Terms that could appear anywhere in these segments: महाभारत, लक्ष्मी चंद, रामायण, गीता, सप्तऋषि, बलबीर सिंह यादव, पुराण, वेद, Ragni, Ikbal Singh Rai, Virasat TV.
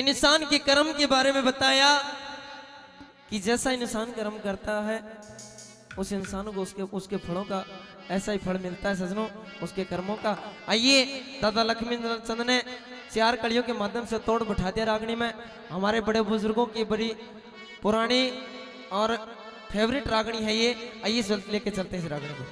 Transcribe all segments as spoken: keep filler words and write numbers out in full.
इंसान के कर्म के बारे में बताया कि जैसा इंसान कर्म करता है उस इंसान को उसके उसके फलों का ऐसा ही फल मिलता है सजनों, उसके कर्मों का। आइए, दादा लक्ष्मी चंद ने चार कड़ियों के माध्यम से तोड़ बैठा दिया रागनी में। हमारे बड़े बुजुर्गों की बड़ी पुरानी और फेवरेट रागनी है ये। आइए लेके चलते हैं इस रागनी को।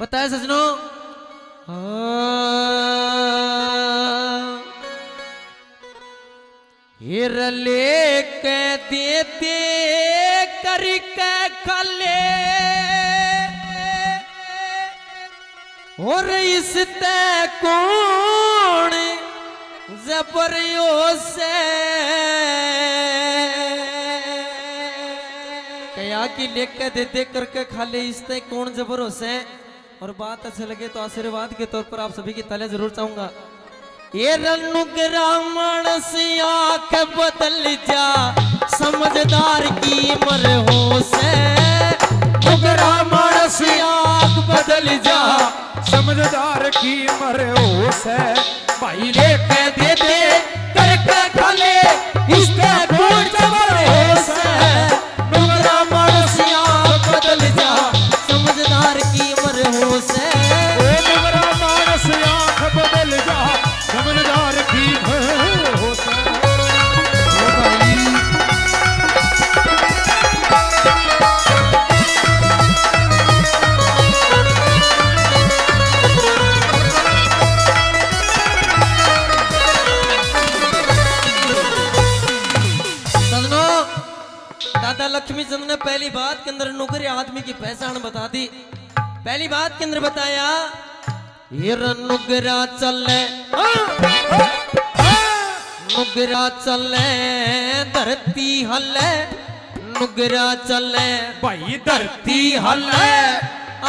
बताए सजनों, हिरले के देते करके खले और इस कौन जबरियों से कया कि लेके देते करके खाले इस कौन जबरों से। और बात अच्छे लगे तो आशीर्वाद के तौर पर आप सभी की तालियां जरूर चाहूंगा। ये रामायण से आंख बदल जा, समझदार की मर हो से। रामायण से आंख बदल जा, समझदार की मर हो से। भाई लेके दे दे करके खाले इसके गोल जबर हो से। रामायण से आंख बदल जा, समझदार की लक्ष्मी चंद ने पहली बात के अंदर नुकरे आदमी की पहचान बता दी। पहली बात के अंदर बताया ये नुगरा चले नुगरा चले धरती हले। नुगरा चले भाई धरती हले।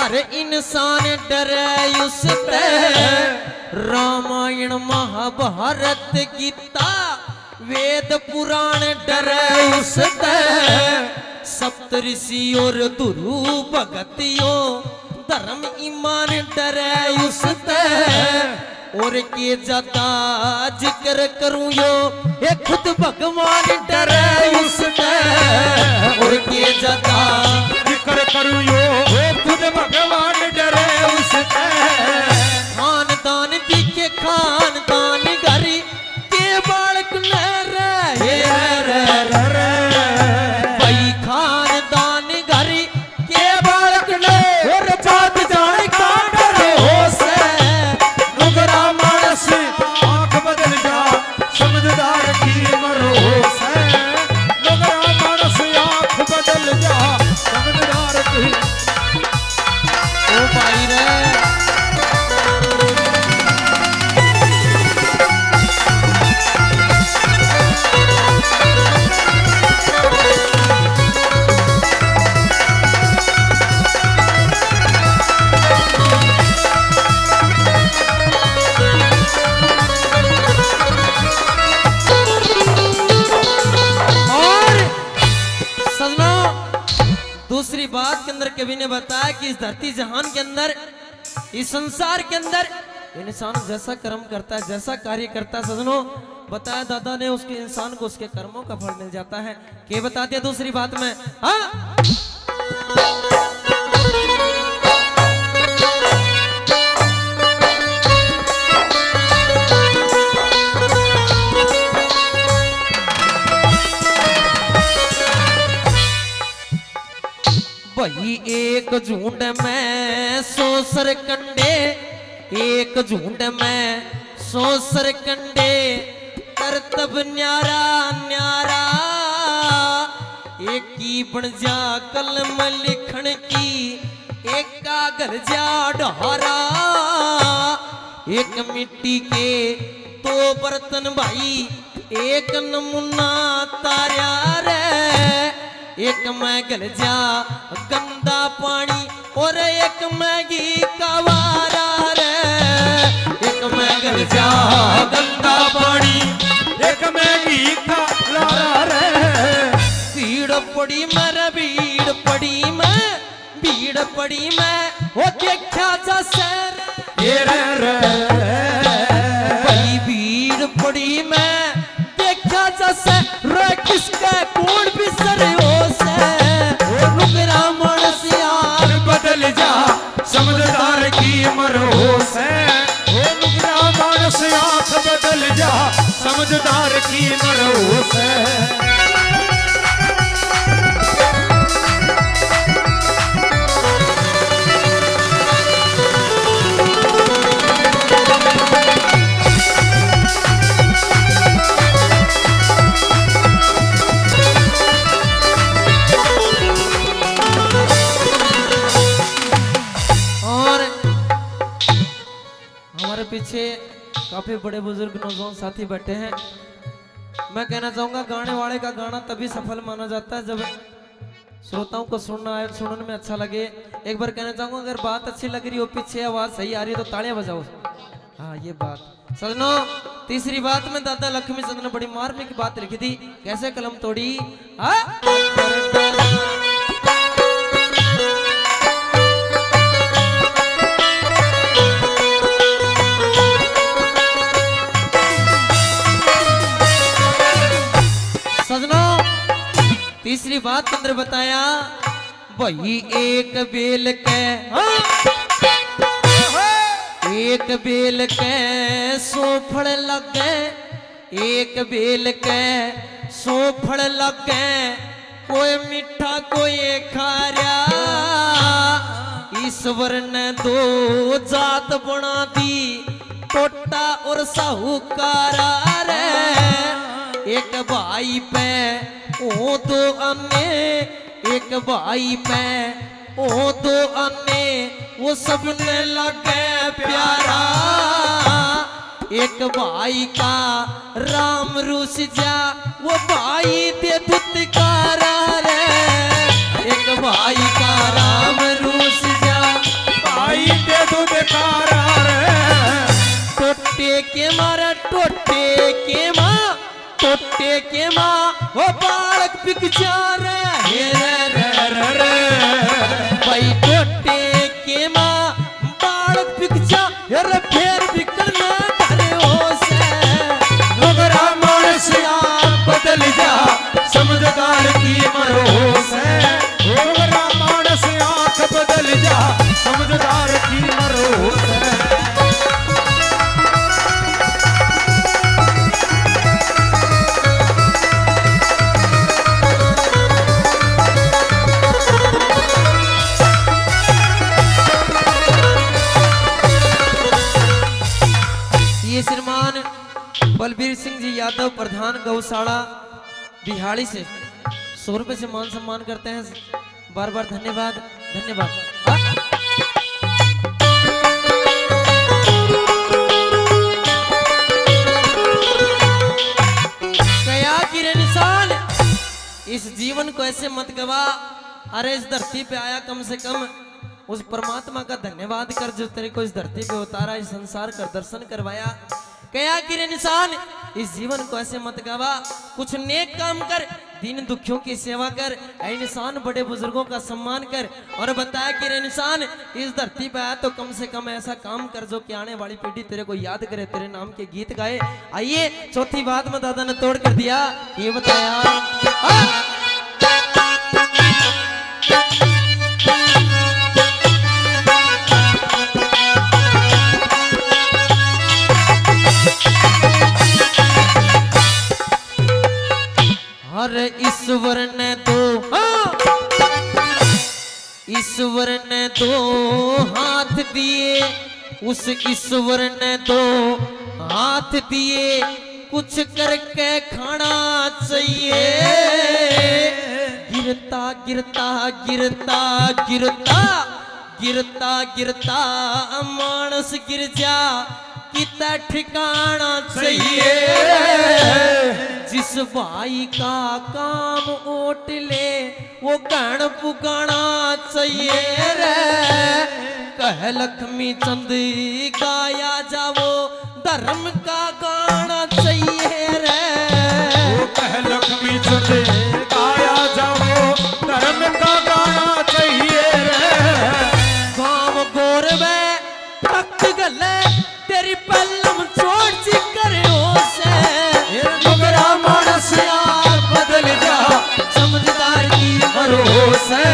अरे इंसान डरे उससे। रामायण महाभारत गीता वेद पुराण डरे उससे। सप्तऋषि और दुरु भगतियों धर्म ईमान डरे उससे। और के ज्यादा जिक्र करूं यो ये खुद भगवान डरे उससे। और के ज्यादा जिक्र करूं यो ये खुद भगवान डरे उससे। खानदान दिखे खानदान गरी के बालक न रहे रे। दूसरी बात के अंदर कवि ने बताया कि इस धरती जहान के अंदर, इस संसार के अंदर इंसान जैसा कर्म करता है, जैसा कार्य करता है सजनों, बताया दादा ने, उसके इंसान को उसके कर्मों का फल मिल जाता है। ये बता दिया दूसरी बात में। भाई एक झूठ में सो सर कंडे, एक झूठ में सो सर कंडे करतब न्यारा न्यारा। एक की बन जा कलम लिखन की, एक कागज जा ढोरा। एक मिट्टी के दो बर्तन भाई, एक नमूना तारा रे। एक मैं गल जा गंद एक मैगी कवारा रे, एक मैगन चाहा गंगा पड़ी, एक मैगी कवारा रे। भीड़ पड़ी मैं भीड़ पड़ी मैं भीड़ पड़ी मैं वो देखा जैसे ये रे रे। भीड़ पड़ी मैं देखा जैसे रे, किसका कौन बिसर हो से रामण सियार बदल जा समझदार की मरहोश है। रामण सियार बदल जा समझदार की मरहोश है। पीछे काफी बड़े बुजुर्ग नौजवान साथी बैठे हैं। मैं कहना चाहूंगा गाने वाले का गाना तभी सफल माना जाता है जब श्रोताओं को सुनना आए, सुनने में अच्छा लगे। एक बार कहना चाहूंगा अगर बात अच्छी लग रही हो, पीछे आवाज सही आ रही है तो तालियां बजाओ। हाँ ये बात सजनों। तीसरी बात में दादा लक्ष्मी चंद ने बड़ी मारने की बात लिखी थी, कैसे कलम तोड़ी। हाँ? तीसरी बात चंद्र बताया वही एक बेल के हाँ। एक बेल के सो फड़ लगे, एक बेल के सो फड़ लगे, कोई मीठा कोई खारा। ईश्वर ने दो जात बना दी, टोटा और साहूकारा रे। एक भाई पे ओ दो अम्मे, एक भाई पे ओ दो अम्मे, वो सबने लगे प्यारा। एक भाई का राम रूस जा, वो भाई दे दुत्कारा रे। एक भाई का राम रूस जा, भाई दे दुत्कारा रे। टोटे के मारा टोटे के माँ, टोटे के माँ वो बालक बिक जा रे रे रे। भाई टोटे के माँ बालक बिक जा रे, फिर बिकना डरे हो से। रामायण से आप बदल जा समझदार की मरहोश है। रामायण से आप बदल जा समझदार की मरहोश है। बलबीर सिंह जी यादव प्रधान गौशाला बिहाड़ी से सौ रुपए से मान सम्मान करते हैं। बार बार धन्यवाद धन्यवाद। कया गिरे निशान इस जीवन को ऐसे मत गवा। अरे इस धरती पे आया कम से कम उस परमात्मा का धन्यवाद कर जो तेरे को इस धरती पे उतारा, इस संसार का दर्शन करवाया। कया गिरे निशान इस जीवन को ऐसे मत गवा, कुछ नेक काम कर, दीन दुखियों की सेवा कर, ऐ इंसान बड़े बुजुर्गों का सम्मान कर। और बताया कि रे इंसान इस धरती पे आया तो कम से कम ऐसा काम कर जो कि आने वाली पीढ़ी तेरे को याद करे, तेरे नाम के गीत गाए। आइए चौथी बात में दादा ने तोड़ कर दिया, ये बताया आ! अरे ईश्वर ने दो ईश्वर ने दो हाथ दिए, उस ईश्वर ने दो हाथ दिए, कुछ करके खाना चाहिए। गिरता गिरता गिरता गिरता गिरता गिरता मानस गिर जा, कितना ठिकाना चाहिए। जिस भाई का काम ओट ले वो गण पुकाना चाहिए रे। कह लक्ष्मी चंद गाया जावो धर्म का गाना चाहिए रे। वो कह लक्ष्मी चंद गाया जावो धर्म का गाना चाहिए रे। गाँव गोर में तख्त गले तेरी पल्लम छोड़ जिक्र हो से मगरा मानस यार बदल जा समझदार की भरोसे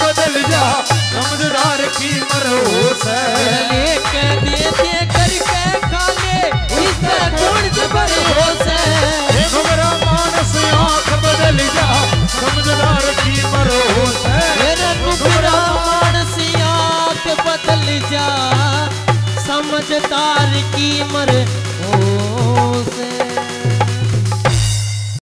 बदल जा समझदार की भरोस लेके दे दे करके खाले इस तरह गुण जबर होश है हमारा मानस आंख बदल जा समझदार की भरोस मेरा हमारा मानस आंख बदल जा समझदार की मर होश।